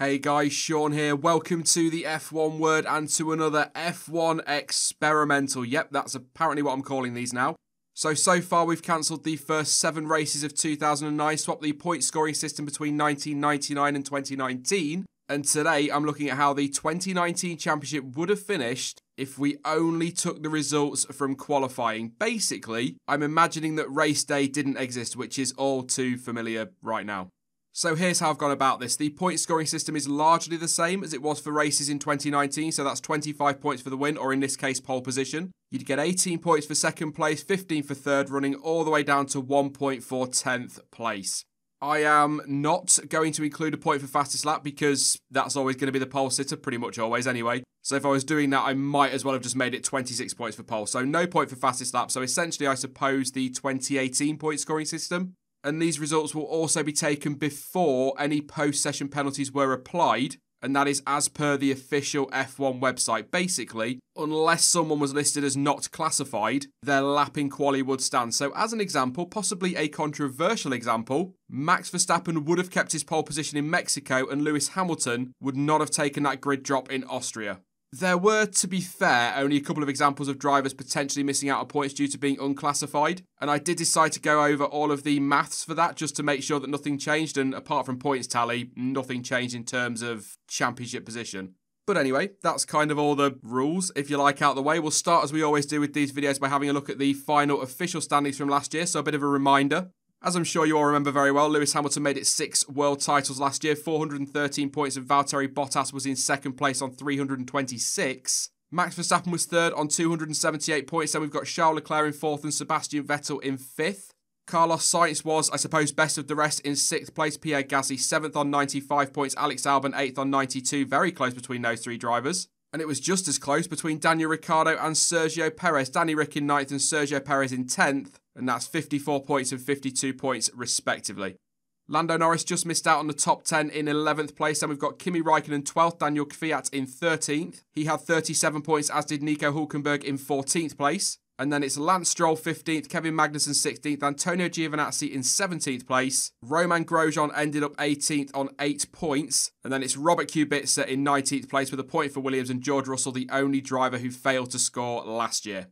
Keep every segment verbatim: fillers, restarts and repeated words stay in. Hey guys, Sean here. Welcome to the F one Word and to another F one Experimental. Yep, that's apparently what I'm calling these now. So, so far we've cancelled the first seven races of two thousand nine, swapped the point scoring system between nineteen ninety-nine and twenty nineteen, and today I'm looking at how the twenty nineteen championship would have finished if we only took the results from qualifying. Basically, I'm imagining that race day didn't exist, which is all too familiar right now. So here's how I've gone about this. The point scoring system is largely the same as it was for races in twenty nineteen, so that's twenty-five points for the win, or in this case, pole position. You'd get eighteen points for second place, fifteen for third, running all the way down to one point for tenth place. I am not going to include a point for fastest lap because that's always going to be the pole sitter, pretty much always anyway. So if I was doing that, I might as well have just made it twenty-six points for pole. So no point for fastest lap. So essentially, I suppose the twenty eighteen point scoring system. And these results will also be taken before any post-session penalties were applied, and that is as per the official F one website. Basically, unless someone was listed as not classified, their lap in quali would stand. So as an example, possibly a controversial example, Max Verstappen would have kept his pole position in Mexico and Lewis Hamilton would not have taken that grid drop in Austria. There were, to be fair, only a couple of examples of drivers potentially missing out on points due to being unclassified, and I did decide to go over all of the maths for that just to make sure that nothing changed, and apart from points tally, nothing changed in terms of championship position. But anyway, that's kind of all the rules, if you like, out the way. We'll start, as we always do with these videos, by having a look at the final official standings from last year, so a bit of a reminder. As I'm sure you all remember very well, Lewis Hamilton made it six world titles last year, four hundred thirteen points, and Valtteri Bottas was in second place on three hundred twenty-six. Max Verstappen was third on two hundred seventy-eight points, then we've got Charles Leclerc in fourth and Sebastian Vettel in fifth. Carlos Sainz was, I suppose, best of the rest in sixth place, Pierre Gasly seventh on ninety-five points, Alex Albon eighth on ninety-two, very close between those three drivers. And it was just as close between Daniel Ricciardo and Sergio Perez, Danny Ric in ninth and Sergio Perez in tenth. And that's fifty-four points and fifty-two points, respectively. Lando Norris just missed out on the top ten in eleventh place. Then we've got Kimi Räikkönen in twelfth, Daniel Kvyat in thirteenth. He had thirty-seven points, as did Nico Hülkenberg in fourteenth place. And then it's Lance Stroll fifteenth, Kevin Magnussen sixteenth, Antonio Giovinazzi in seventeenth place. Roman Grosjean ended up eighteenth on eight points. And then it's Robert Kubica in nineteenth place with a point for Williams, and George Russell, the only driver who failed to score last year.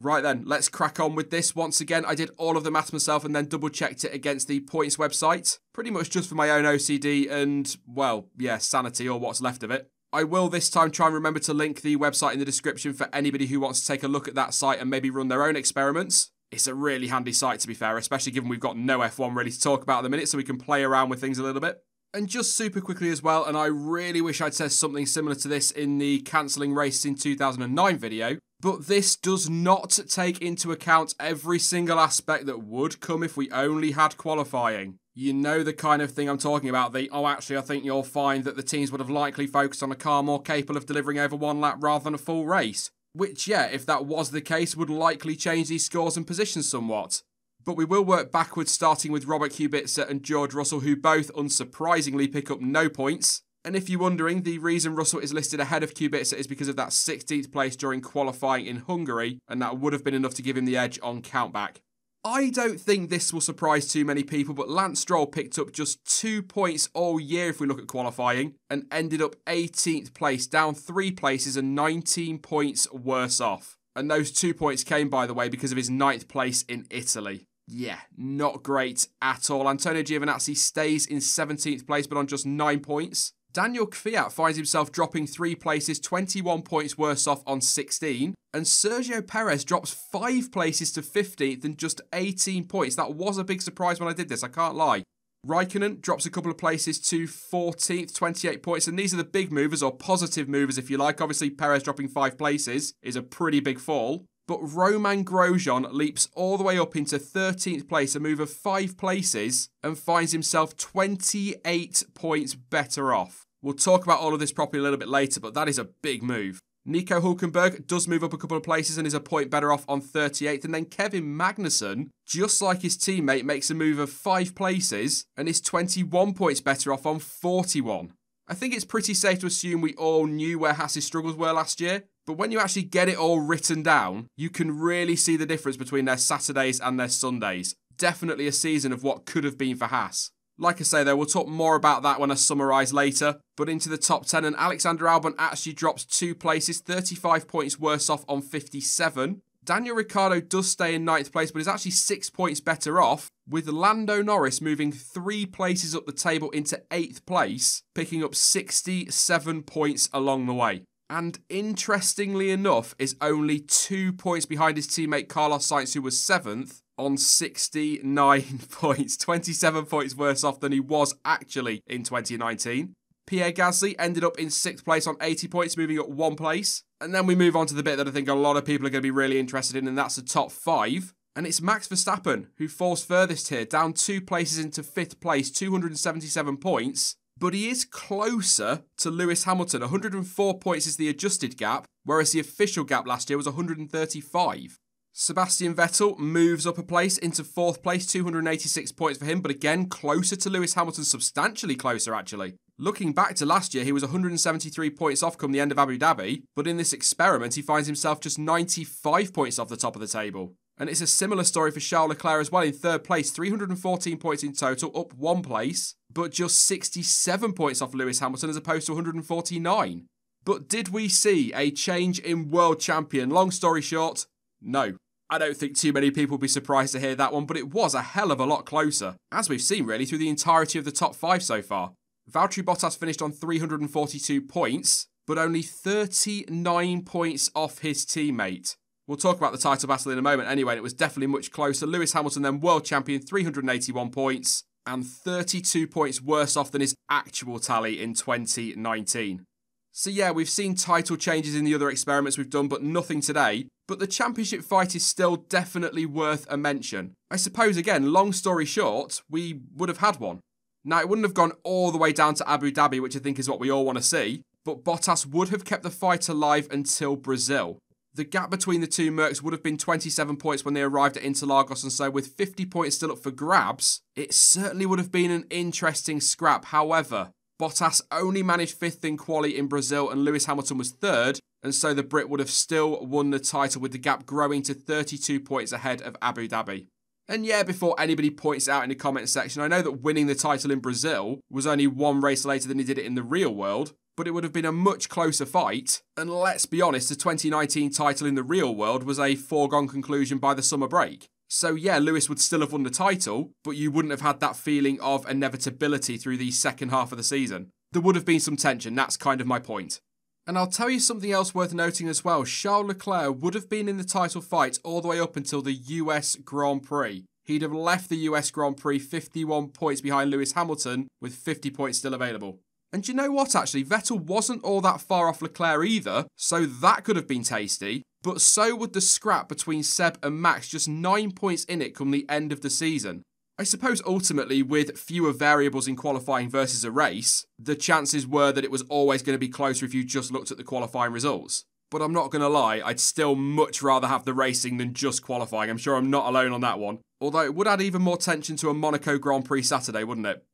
Right then, let's crack on with this. Once again, I did all of the math myself and then double-checked it against the points website, pretty much just for my own O C D and, well, yeah, sanity, or what's left of it. I will this time try and remember to link the website in the description for anybody who wants to take a look at that site and maybe run their own experiments. It's a really handy site, to be fair, especially given we've got no F one really to talk about at the minute, so we can play around with things a little bit. And just super quickly as well, and I really wish I'd said something similar to this in the cancelling races in two thousand nine video, but this does not take into account every single aspect that would come if we only had qualifying. You know the kind of thing I'm talking about, the, oh, actually, I think you'll find that the teams would have likely focused on a car more capable of delivering over one lap rather than a full race. Which, yeah, if that was the case, would likely change these scores and positions somewhat. But we will work backwards, starting with Robert Kubica and George Russell, who both, unsurprisingly, pick up no points. And if you're wondering, the reason Russell is listed ahead of Kubica is because of that sixteenth place during qualifying in Hungary, and that would have been enough to give him the edge on countback. I don't think this will surprise too many people, but Lance Stroll picked up just two points all year if we look at qualifying, and ended up eighteenth place, down three places and nineteen points worse off. And those two points came, by the way, because of his ninth place in Italy. Yeah, not great at all. Antonio Giovinazzi stays in seventeenth place, but on just nine points. Daniel Kvyat finds himself dropping three places, twenty-one points worse off on sixteen. And Sergio Perez drops five places to fifteenth and just eighteen points. That was a big surprise when I did this, I can't lie. Raikkonen drops a couple of places to fourteenth, twenty-eight points, and these are the big movers, or positive movers if you like. Obviously, Perez dropping five places is a pretty big fall, but Roman Grosjean leaps all the way up into thirteenth place, a move of five places, and finds himself twenty-eight points better off. We'll talk about all of this properly a little bit later, but that is a big move. Nico Hülkenberg does move up a couple of places and is a point better off on thirty-eighth. And then Kevin Magnussen, just like his teammate, makes a move of five places and is twenty-one points better off on forty-one. I think it's pretty safe to assume we all knew where Haas's struggles were last year, but when you actually get it all written down, you can really see the difference between their Saturdays and their Sundays. Definitely a season of what could have been for Haas. Like I say though, we'll talk more about that when I summarise later. But into the top ten, and Alexander Albon actually drops two places, thirty-five points worse off on fifty-seven. Daniel Ricciardo does stay in ninth place, but is actually six points better off, with Lando Norris moving three places up the table into eighth place, picking up sixty-seven points along the way. And interestingly enough, is only two points behind his teammate Carlos Sainz, who was seventh, on sixty-nine points, twenty-seven points worse off than he was actually in twenty nineteen. Pierre Gasly ended up in sixth place on eighty points, moving up one place. And then we move on to the bit that I think a lot of people are going to be really interested in, and that's the top five. And it's Max Verstappen who falls furthest here, down two places into fifth place, two hundred seventy-seven points. But he is closer to Lewis Hamilton. one hundred four points is the adjusted gap, whereas the official gap last year was one hundred thirty-five. Sebastian Vettel moves up a place into fourth place, two hundred eighty-six points for him, but again, closer to Lewis Hamilton, substantially closer actually. Looking back to last year, he was one hundred seventy-three points off come the end of Abu Dhabi, but in this experiment, he finds himself just ninety-five points off the top of the table. And it's a similar story for Charles Leclerc as well, in third place, three hundred fourteen points in total, up one place, but just sixty-seven points off Lewis Hamilton as opposed to one hundred forty-nine. But did we see a change in world champion? Long story short, no. I don't think too many people will be surprised to hear that one, but it was a hell of a lot closer, as we've seen really through the entirety of the top five so far. Valtteri Bottas finished on three hundred forty-two points, but only thirty-nine points off his teammate. We'll talk about the title battle in a moment anyway, and it was definitely much closer. Lewis Hamilton then world champion, three hundred eighty-one points, and thirty-two points worse off than his actual tally in twenty nineteen. So yeah, we've seen title changes in the other experiments we've done, but nothing today. But the championship fight is still definitely worth a mention. I suppose, again, long story short, we would have had one. Now, it wouldn't have gone all the way down to Abu Dhabi, which I think is what we all want to see, but Bottas would have kept the fight alive until Brazil. The gap between the two Mercs would have been twenty-seven points when they arrived at Interlagos, and so with fifty points still up for grabs, it certainly would have been an interesting scrap. However, Bottas only managed fifth in quali in Brazil and Lewis Hamilton was third, and so the Brit would have still won the title, with the gap growing to thirty-two points ahead of Abu Dhabi. And yeah, before anybody points out in the comment section, I know that winning the title in Brazil was only one race later than he did it in the real world, but it would have been a much closer fight. And let's be honest, the twenty nineteen title in the real world was a foregone conclusion by the summer break. So yeah, Lewis would still have won the title, but you wouldn't have had that feeling of inevitability through the second half of the season. There would have been some tension, that's kind of my point. And I'll tell you something else worth noting as well. Charles Leclerc would have been in the title fight all the way up until the U S Grand Prix. He'd have left the U S Grand Prix fifty-one points behind Lewis Hamilton, with fifty points still available. And you know what, actually, Vettel wasn't all that far off Leclerc either, so that could have been tasty. But so would the scrap between Seb and Max, just nine points in it come the end of the season. I suppose ultimately, with fewer variables in qualifying versus a race, the chances were that it was always going to be closer if you just looked at the qualifying results. But I'm not going to lie, I'd still much rather have the racing than just qualifying. I'm sure I'm not alone on that one. Although it would add even more tension to a Monaco Grand Prix Saturday, wouldn't it?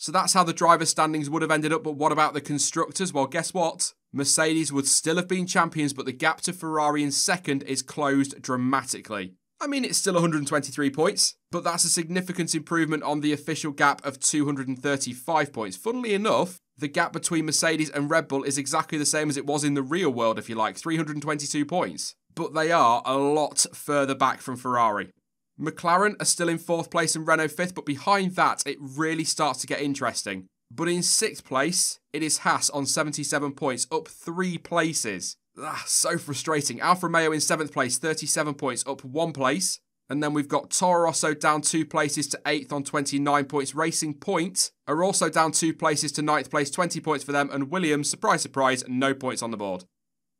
So that's how the driver standings would have ended up, but what about the constructors? Well, guess what? Mercedes would still have been champions, but the gap to Ferrari in second is closed dramatically. I mean, it's still one hundred twenty-three points, but that's a significant improvement on the official gap of two hundred thirty-five points. Funnily enough, the gap between Mercedes and Red Bull is exactly the same as it was in the real world, if you like, three hundred twenty-two points. But they are a lot further back from Ferrari. McLaren are still in fourth place and Renault fifth, but behind that, it really starts to get interesting. But in sixth place, it is Haas on seventy-seven points, up three places. Ah, so frustrating. Alfa Romeo in seventh place, thirty-seven points, up one place. And then we've got Toro Rosso down two places to eighth on twenty-nine points. Racing Point are also down two places to ninth place, twenty points for them. And Williams, surprise, surprise, no points on the board.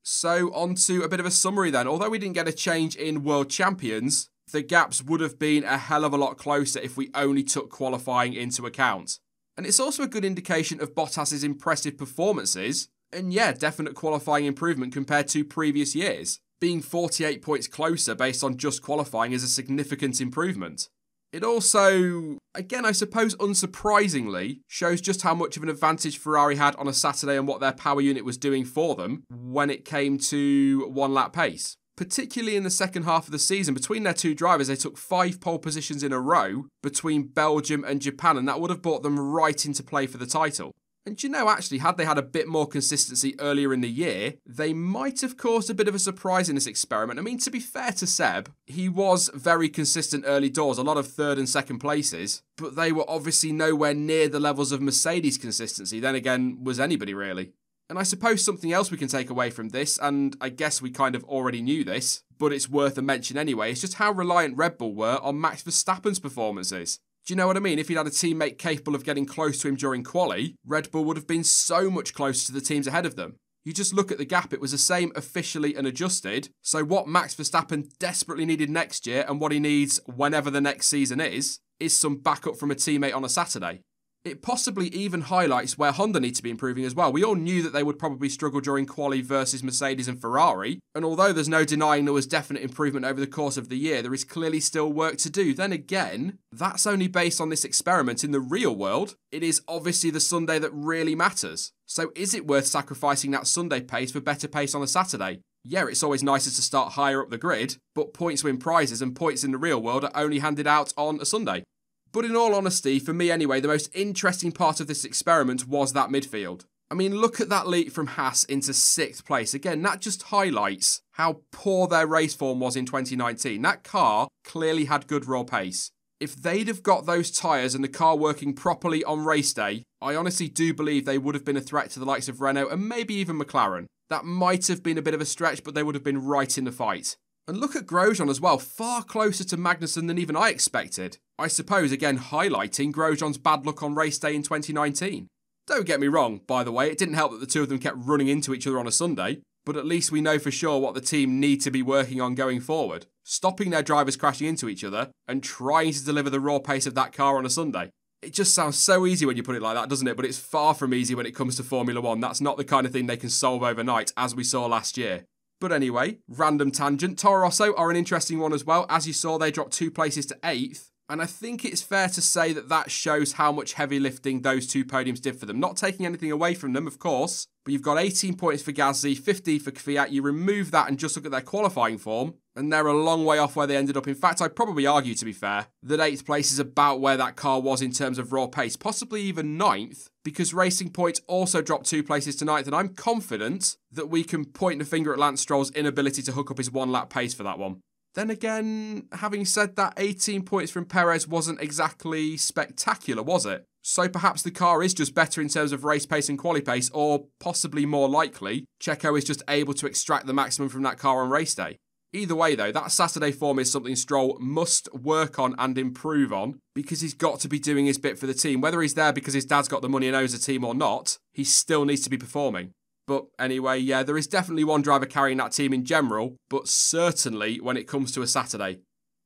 So on to a bit of a summary then. Although we didn't get a change in world champions, the gaps would have been a hell of a lot closer if we only took qualifying into account. And it's also a good indication of Bottas' impressive performances, and yeah, definite qualifying improvement compared to previous years. Being forty-eight points closer based on just qualifying is a significant improvement. It also, again, I suppose unsurprisingly, shows just how much of an advantage Ferrari had on a Saturday and what their power unit was doing for them when it came to one lap pace. particularly in the second half of the season. Between their two drivers, they took five pole positions in a row between Belgium and Japan, and that would have brought them right into play for the title. And you know, actually, had they had a bit more consistency earlier in the year, they might have caused a bit of a surprise in this experiment. I mean, to be fair to Seb, he was very consistent early doors, a lot of third and second places, but they were obviously nowhere near the levels of Mercedes' consistency. Then again, was anybody really? And I suppose something else we can take away from this, and I guess we kind of already knew this, but it's worth a mention anyway, is just how reliant Red Bull were on Max Verstappen's performances. Do you know what I mean? If he'd had a teammate capable of getting close to him during quali, Red Bull would have been so much closer to the teams ahead of them. You just look at the gap, it was the same officially and adjusted. So what Max Verstappen desperately needed next year, and what he needs whenever the next season is, is some backup from a teammate on a Saturday. It possibly even highlights where Honda need to be improving as well. We all knew that they would probably struggle during quali versus Mercedes and Ferrari, and although there's no denying there was definite improvement over the course of the year, there is clearly still work to do. Then again, that's only based on this experiment. In the real world, it is obviously the Sunday that really matters. So is it worth sacrificing that Sunday pace for better pace on a Saturday? Yeah, it's always nicer to start higher up the grid, but points win prizes, and points in the real world are only handed out on a Sunday. But in all honesty, for me anyway, the most interesting part of this experiment was that midfield. I mean, look at that leap from Haas into sixth place. Again, that just highlights how poor their race form was in twenty nineteen. That car clearly had good raw pace. If they'd have got those tyres and the car working properly on race day, I honestly do believe they would have been a threat to the likes of Renault and maybe even McLaren. That might have been a bit of a stretch, but they would have been right in the fight. And look at Grosjean as well, far closer to Magnussen than even I expected. I suppose, again, highlighting Grosjean's bad luck on race day in twenty nineteen. Don't get me wrong, by the way, it didn't help that the two of them kept running into each other on a Sunday, but at least we know for sure what the team need to be working on going forward, stopping their drivers crashing into each other and trying to deliver the raw pace of that car on a Sunday. It just sounds so easy when you put it like that, doesn't it? But it's far from easy when it comes to Formula One. That's not the kind of thing they can solve overnight, as we saw last year. But anyway, random tangent, Toro Rosso are an interesting one as well. As you saw, they dropped two places to eighth, and I think it's fair to say that that shows how much heavy lifting those two podiums did for them. Not taking anything away from them, of course, but you've got eighteen points for Gasly, fifteen for Kvyat. You remove that and just look at their qualifying form, and they're a long way off where they ended up. In fact, I'd probably argue, to be fair, that eighth place is about where that car was in terms of raw pace, possibly even ninth, because Racing Point also dropped two places to ninth, and I'm confident that we can point the finger at Lance Stroll's inability to hook up his one-lap pace for that one. Then again, having said that, eighteen points from Perez wasn't exactly spectacular, was it? So perhaps the car is just better in terms of race pace and quali pace, or possibly more likely, Checo is just able to extract the maximum from that car on race day. Either way though, that Saturday form is something Stroll must work on and improve on, because he's got to be doing his bit for the team. Whether he's there because his dad's got the money and owes the team or not, he still needs to be performing. But anyway, yeah, there is definitely one driver carrying that team in general, but certainly when it comes to a Saturday.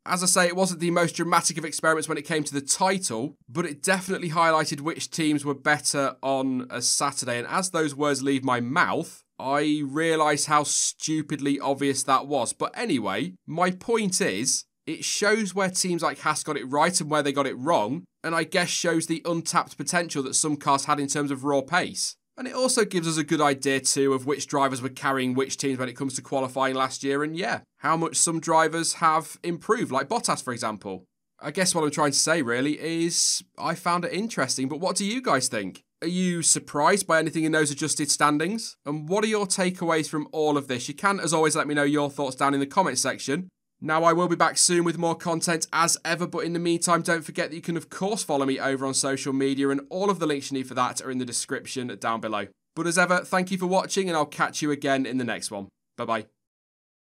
As I say, it wasn't the most dramatic of experiments when it came to the title, but it definitely highlighted which teams were better on a Saturday. And as those words leave my mouth, I realise how stupidly obvious that was. But anyway, my point is, it shows where teams like Haas got it right and where they got it wrong, and I guess shows the untapped potential that some cars had in terms of raw pace. And it also gives us a good idea too of which drivers were carrying which teams when it comes to qualifying last year, and yeah, how much some drivers have improved, like Bottas for example. I guess what I'm trying to say really is I found it interesting, but what do you guys think? Are you surprised by anything in those adjusted standings? And what are your takeaways from all of this? You can, as always, let me know your thoughts down in the comments section. Now, I will be back soon with more content as ever, but in the meantime, don't forget that you can, of course, follow me over on social media, and all of the links you need for that are in the description down below. But as ever, thank you for watching, and I'll catch you again in the next one. Bye-bye.